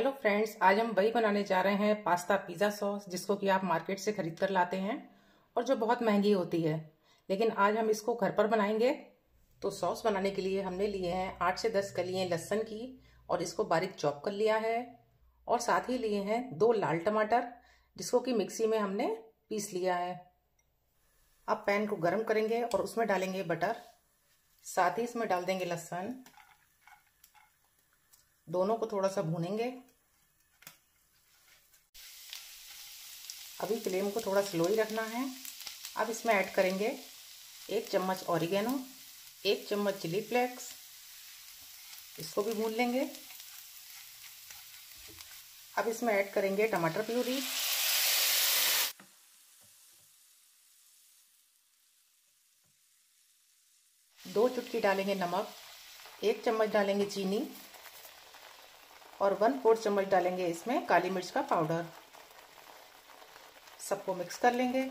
Hello friends, आज हम वही बनाने जा रहे हैं पास्ता पिज़्ज़ा सॉस, जिसको कि आप मार्केट से खरीद कर लाते हैं और जो बहुत महंगी होती है। लेकिन आज हम इसको घर पर बनाएंगे। तो सॉस बनाने के लिए हमने लिए हैं 8 से 10 कलियाँ लहसुन की और इसको बारीक चॉप कर लिया है, और साथ ही लिए हैं 2 लाल टमाटर जिसको कि मिक्सी में हमने पीस लिया है। अब पैन को गर्म करेंगे और उसमें डालेंगे बटर, साथ ही इसमें डाल देंगे लहसुन। दोनों को थोड़ा सा भूनेंगे। अभी फ्लेम को थोड़ा स्लो ही रखना है। अब इसमें ऐड करेंगे 1 चम्मच ऑरिगेनो, 1 चम्मच चिली फ्लेक्स, इसको भी भून लेंगे। अब इसमें ऐड करेंगे टमाटर प्यूरी, दो चुटकी डालेंगे नमक, 1 चम्मच डालेंगे चीनी और 1/4 चम्मच डालेंगे इसमें काली मिर्च का पाउडर। सबको मिक्स कर लेंगे।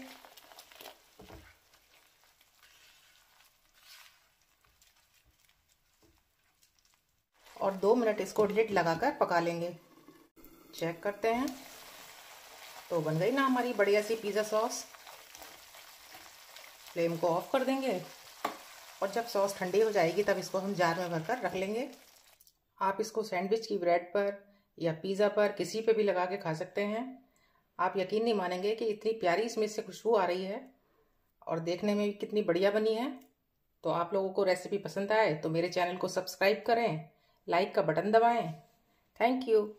और 2 मिनट इसको ढीट लगाकर पका लेंगे। चेक करते हैं। तो बन गई ना हमारी बढ़िया सी पिज़्ज़ा सॉस। फ्लेम को ऑफ कर देंगे और जब सॉस ठंडी हो जाएगी तब इसको हम जार में भरकर रख लेंगे। आप इसको सैंडविच की ब्रेड पर या पिज़्ज़ा पर किसी पे भी लगा के खा सकते हैं। आप यकीन नहीं मानेंगे कि इतनी प्यारी इसमें से खुशबू आ रही है और देखने में भी कितनी बढ़िया बनी है। तो आप लोगों को रेसिपी पसंद आए तो मेरे चैनल को सब्सक्राइब करें, लाइक का बटन दबाएं। Thank you.